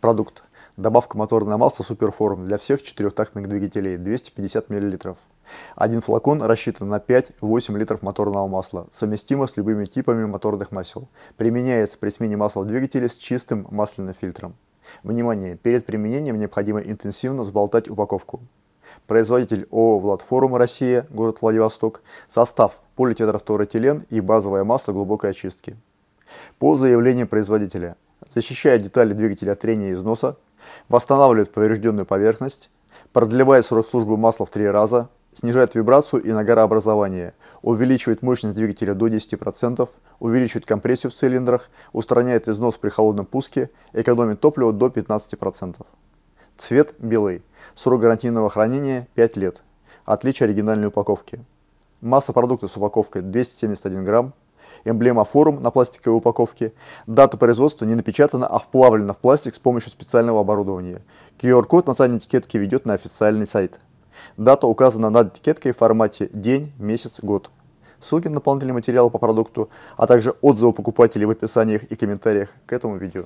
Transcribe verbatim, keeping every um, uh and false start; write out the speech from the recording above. Продукт. Добавка моторное масло Суперформ для всех четырехтактных двигателей двести пятьдесят миллилитров. Один флакон рассчитан на пять-восемь литров моторного масла, совместимо с любыми типами моторных масел. Применяется при смене масла в двигателе с чистым масляным фильтром. Внимание! Перед применением необходимо интенсивно взболтать упаковку. Производитель ООО «Владфорум Россия», город Владивосток. Состав: полиэтиленфтороэтилен и базовое масло глубокой очистки. По заявлению производителя: защищает детали двигателя от трения и износа, восстанавливает поврежденную поверхность, продлевает срок службы масла в три раза, снижает вибрацию и нагорообразование, увеличивает мощность двигателя до десяти процентов, увеличивает компрессию в цилиндрах, устраняет износ при холодном пуске, экономит топливо до пятнадцати процентов. Цвет белый. Срок гарантийного хранения пять лет. Отличие оригинальной упаковки. Масса продукта с упаковкой двести семьдесят один грамм. Эмблема «Форум» на пластиковой упаковке. Дата производства не напечатана, а вплавлена в пластик с помощью специального оборудования. ку эр код на задней этикетке ведет на официальный сайт. Дата указана над этикеткой в формате «День, месяц, год». Ссылки на дополнительные материалы по продукту, а также отзывы покупателей в описаниях и комментариях к этому видео.